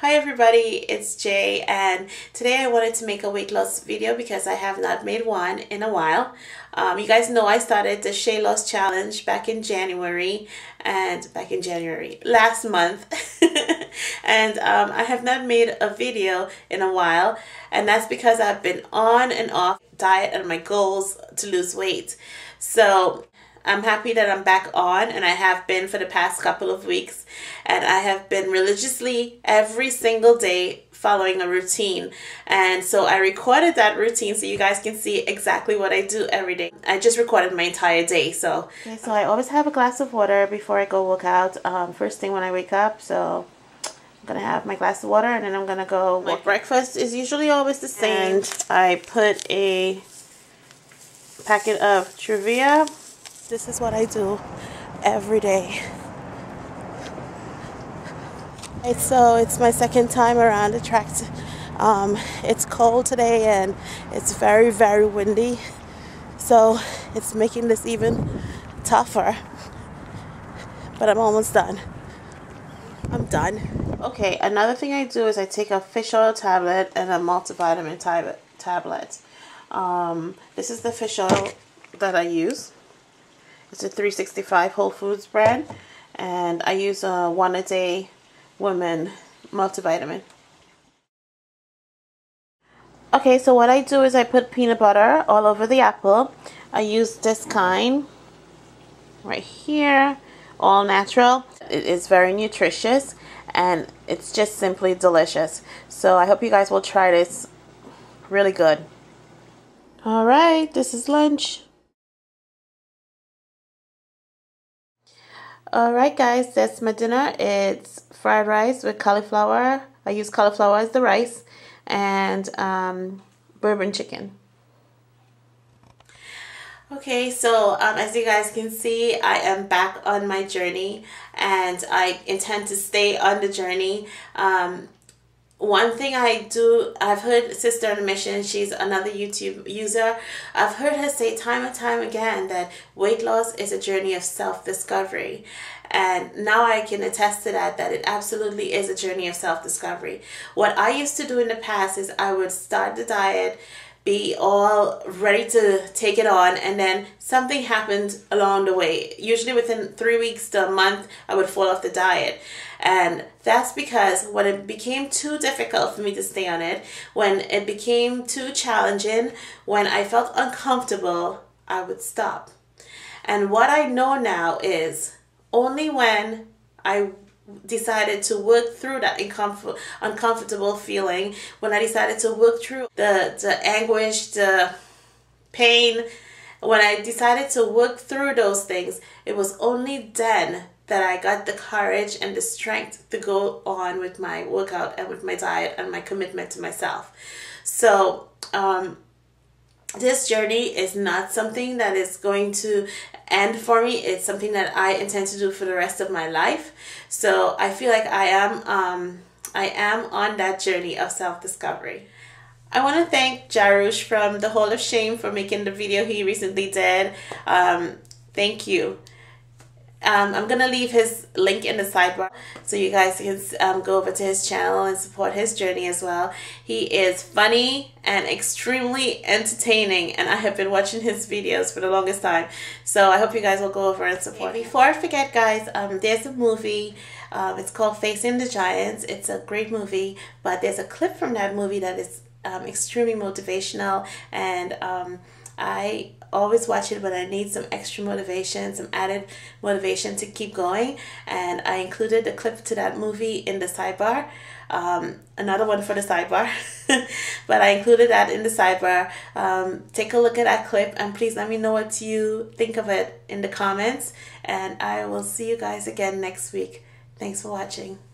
Hi everybody, it's Jay, and today I wanted to make a weight loss video because I have not made one in a while. You guys know I started the Shea Loss challenge last month, and I have not made a video in a while, and that's because I've been on and off diet and my goals to lose weight. So I'm happy that I'm back on, and I have been for the past couple of weeks, and I have been religiously every single day following a routine. And so I recorded that routine so you guys can see exactly what I do every day. I just recorded my entire day. So okay, so I always have a glass of water before I go work out, first thing when I wake up. So I'm gonna have my glass of water and then I'm gonna go walk. My breakfast is usually always the same, and I put a packet of Truvia. This is what I do every day. Right, so it's my second time around the track. It's cold today and it's very, very windy. So it's making this even tougher. But I'm almost done. I'm done. Okay, another thing I do is I take a fish oil tablet and a multivitamin tablet. This is the fish oil that I use. It's a 365 Whole Foods brand, and I use a one-a-day woman multivitamin. Okay, so what I do is I put peanut butter all over the apple. I use this kind right here, all natural. It is very nutritious, and it's just simply delicious. So I hope you guys will try this. Really good. All right, this is lunch. Alright guys, that's my dinner. It's fried rice with cauliflower. I use cauliflower as the rice, and bourbon chicken. Okay, so as you guys can see, I am back on my journey, and I intend to stay on the journey. One thing I've heard Sister in Mission, she's another YouTube user, I've heard her say time and time again that weight loss is a journey of self-discovery. And now I can attest to that it absolutely is a journey of self-discovery. What I used to do in the past is I would start the diet, be all ready to take it on, and then something happened along the way. Usually within 3 weeks to a month, I would fall off the diet. And that's because when it became too difficult for me to stay on it, when it became too challenging, when I felt uncomfortable, I would stop. And what I know now is only when I decided to work through that uncomfortable feeling, when I decided to work through the anguish, the pain, when I decided to work through those things, it was only then that I got the courage and the strength to go on with my workout and with my diet and my commitment to myself. So this journey is not something that is going to end for me. It's something that I intend to do for the rest of my life. So I feel like I am on that journey of self-discovery. I want to thank Jawoooossh from the Hall of Shame for making the video he recently did. Thank you. I'm going to leave his link in the sidebar so you guys can go over to his channel and support his journey as well. He is funny and extremely entertaining, and I have been watching his videos for the longest time. So I hope you guys will go over and support him. Before I forget, guys, there's a movie. It's called Facing the Giants. It's a great movie, but there's a clip from that movie that is extremely motivational, and I always watch it when I need some extra motivation, some added motivation to keep going, and I included a clip to that movie in the sidebar. Another one for the sidebar, but I included that in the sidebar. Take a look at that clip, and please let me know what you think of it in the comments, and I will see you guys again next week. Thanks for watching.